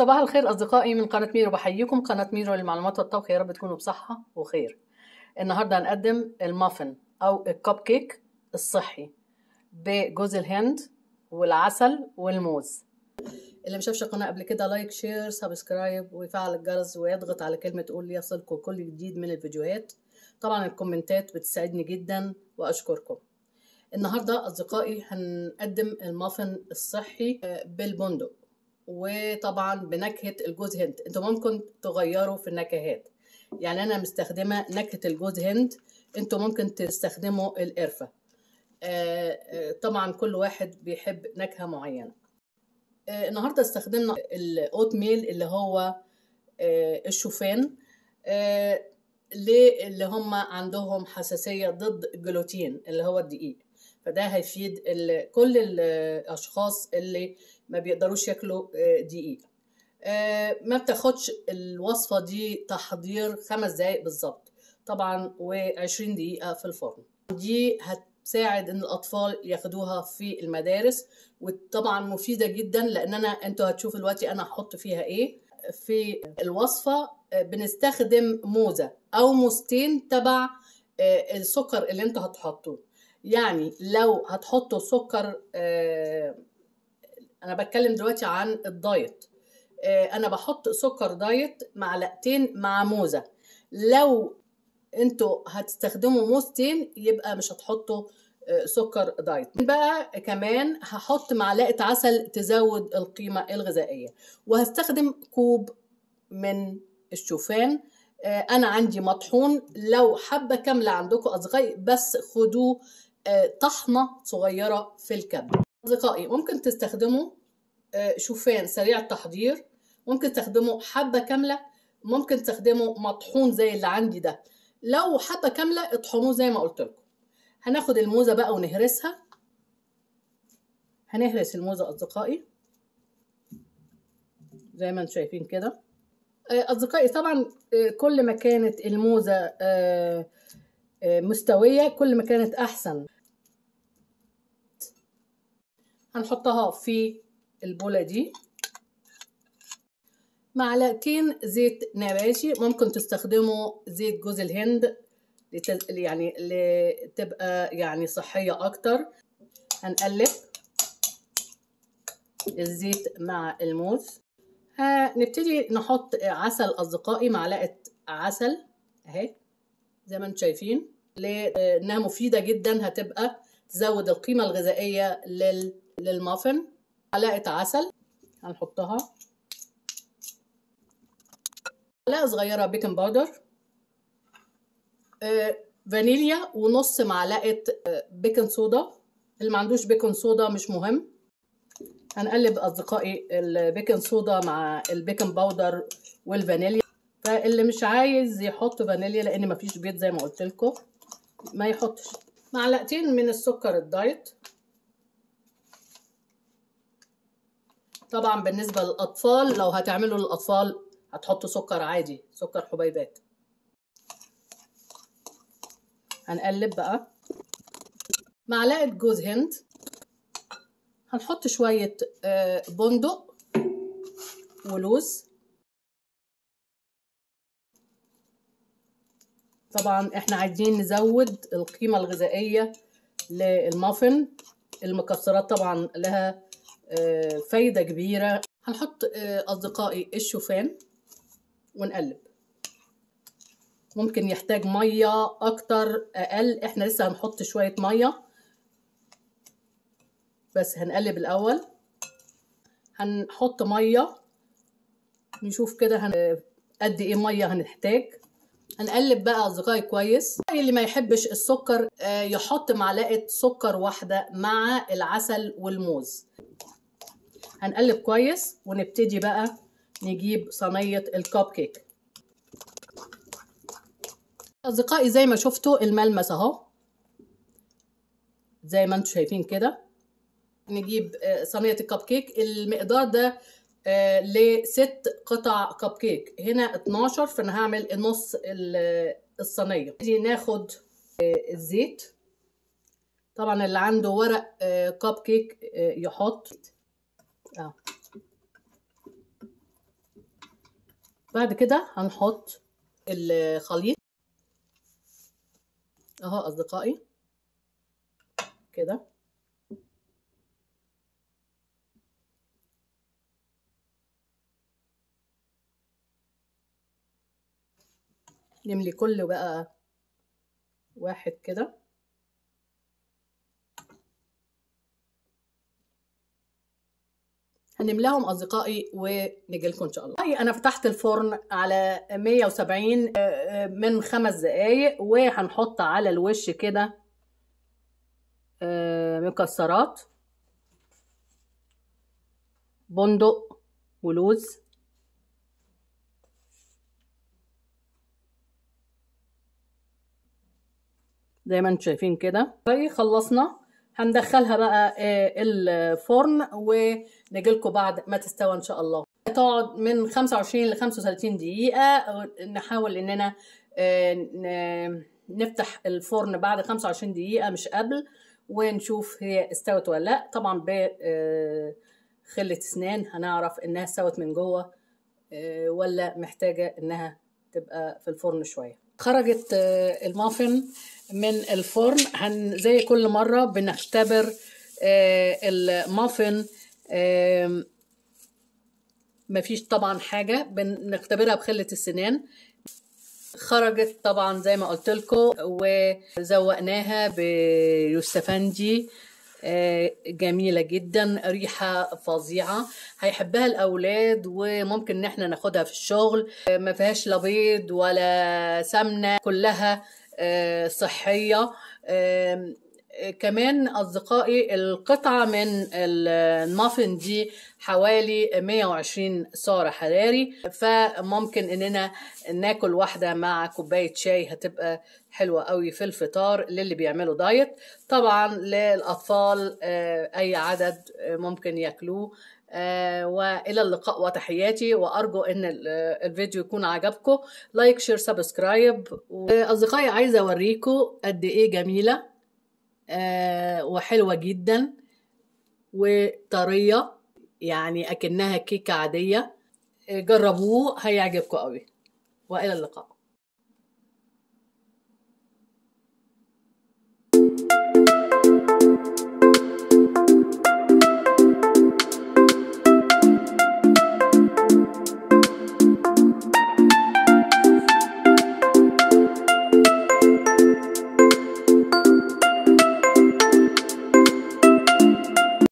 صباح الخير أصدقائي من قناة ميرو، بحييكم. قناة ميرو للمعلومات والطبخ، يا رب تكونوا بصحة وخير. النهاردة هنقدم المافن أو الكب كيك الصحي بجوز الهند والعسل والموز. اللي مشافش القناة قبل كده لايك شير سبسكرايب ويفعل الجرس ويضغط على كلمة قول ليصلكم كل جديد من الفيديوهات. طبعا الكومنتات بتساعدني جدا وأشكركم. النهاردة أصدقائي هنقدم المافن الصحي بالبندق، وطبعا بنكهة الجوز هند. انتوا ممكن تغيروا في النكهات، يعني انا مستخدمة نكهة الجوز هند، انتوا ممكن تستخدموا القرفة. طبعا كل واحد بيحب نكهة معينة. النهاردة استخدمنا الاوت ميل اللي هو الشوفان، اللي هم عندهم حساسية ضد الجلوتين اللي هو الدقيق، فده هيفيد كل الاشخاص اللي ما بيقدروش ياكلوا دقيق. ما بتاخدش الوصفه دي تحضير 5 دقايق بالظبط، طبعا و20 دقيقه في الفرن. دي هتساعد ان الاطفال ياخدوها في المدارس، وطبعا مفيده جدا لان انتوا هتشوفوا دلوقتي انا هحط فيها ايه في الوصفه. بنستخدم موزه او موزتين تبع السكر اللي انتوا هتحطوه، يعني لو هتحطوا سكر. انا بتكلم دلوقتي عن الدايت، انا بحط سكر دايت 2 معلقة مع موزة. لو انتوا هتستخدموا 2 موز يبقى مش هتحطوا سكر دايت. بقى كمان هحط 1 معلقة عسل تزود القيمة الغذائية، وهستخدم كوب من الشوفان. انا عندي مطحون، لو حبة كاملة عندكم اصغي بس خدوه طحنة صغيرة في الكب. أصدقائي ممكن تستخدموا شوفان سريع التحضير، ممكن تستخدموا حبة كاملة، ممكن تستخدموا مطحون زي اللي عندي ده. لو حبة كاملة اطحنوه زي ما قلت لكم. هناخد الموزة بقى ونهرسها، هنهرس الموزة أصدقائي زي ما انتم شايفين كده. أصدقائي طبعا كل ما كانت الموزة مستوية كل ما كانت أحسن. هنحطها في البولة دي. 2 معلقة زيت نباتي، ممكن تستخدموا زيت جوز الهند يعني لتبقى يعني صحية أكتر. هنقلب الزيت مع الموز. هنبتدي نحط عسل أصدقائي، 1 معلقة عسل أهي زي ما انتم شايفين، لأنها مفيدة جدا، هتبقى تزود القيمة الغذائية للمافن. 1 معلقة عسل هنحطها، 1 معلقة صغيرة بيكنج باودر، فانيليا، و1/2 معلقة بيكنج صودا. اللي ما عندوش بيكنج صودا مش مهم. هنقلب أصدقائي البيكنج صودا مع البيكنج باودر والفانيليا. فاللي مش عايز يحط فانيليا لأن مفيش بيض زي ما قلت لكم ما يحطش. 2 معلقة من السكر الدايت. طبعا بالنسبة للأطفال لو هتعملوا للأطفال هتحطوا سكر عادي، سكر حبيبات. هنقلب بقى. 1 معلقة جوز هند. هنحط شوية بندق ولوز. طبعا احنا عايزين نزود القيمة الغذائية للمافن، المكسرات طبعا لها فايدة كبيرة. هنحط أصدقائي الشوفان ونقلب. ممكن يحتاج مية أكتر أقل، احنا لسه هنحط شوية مية بس. هنقلب الأول، هنحط مية نشوف كده قد إيه مية هنحتاج. هنقلب بقى أصدقائي كويس. اللي ما يحبش السكر يحط 1 معلقة سكر 1 مع العسل والموز. هنقلب كويس ونبتدي بقى نجيب صينية الكب كيك. أصدقائي زي ما شفتوا الملمس اهو زي ما انتوا شايفين كده. نجيب صينية الكب كيك، المقدار ده ل6 قطع كب كيك، هنا 12، فانا هعمل نص الصينية. نيجي ناخد الزيت، طبعا اللي عنده ورق كب كيك يحط بعد كده هنحط الخليط اهو اصدقائي كده. نملي كله بقى واحد كده. هنملاهم اصدقائي ونجي لكم ان شاء الله. انا فتحت الفرن على 170 من 5 دقايق، وهنحط على الوش كده مكسرات بندق ولوز. زي ما انتم شايفين كده. خلصنا، هندخلها بقى الفرن ونجيلكوا بعد ما تستوى ان شاء الله. هتقعد من 25 ل 35 دقيقة. نحاول اننا نفتح الفرن بعد 25 دقيقة مش قبل، ونشوف هي استوت ولا لا. طبعا بخلة اسنان هنعرف انها استوت من جوه ولا محتاجة انها تبقى في الفرن شوية. خرجت المافن من الفرن. زي كل مرة بنختبر المافن، مفيش طبعا حاجة، بنختبرها بخلة السنان. خرجت طبعا زي ما قلت لكم، وزوقناها بيوستفندي جميلة جدا، ريحة فظيعة، هيحبها الأولاد، وممكن إن احنا ناخدها في الشغل. ما فيهاش لا بيض ولا سمنة، كلها صحية. كمان أصدقائي القطعة من المافن دي حوالي 120 سعر حراري، فممكن إننا ناكل واحدة مع كوباية شاي، هتبقى حلوة قوي في الفطار للي بيعملوا دايت. طبعا للأطفال أي عدد ممكن ياكلوه. وإلى اللقاء وتحياتي، وأرجو إن الفيديو يكون عجبكم. لايك، شير، سبسكرايب. أصدقائي عايزة أوريكم قد إيه جميلة وحلوة جدا وطرية، يعني أكنها كيكة عادية. جربوه هيعجبكم قوي، وإلى اللقاء.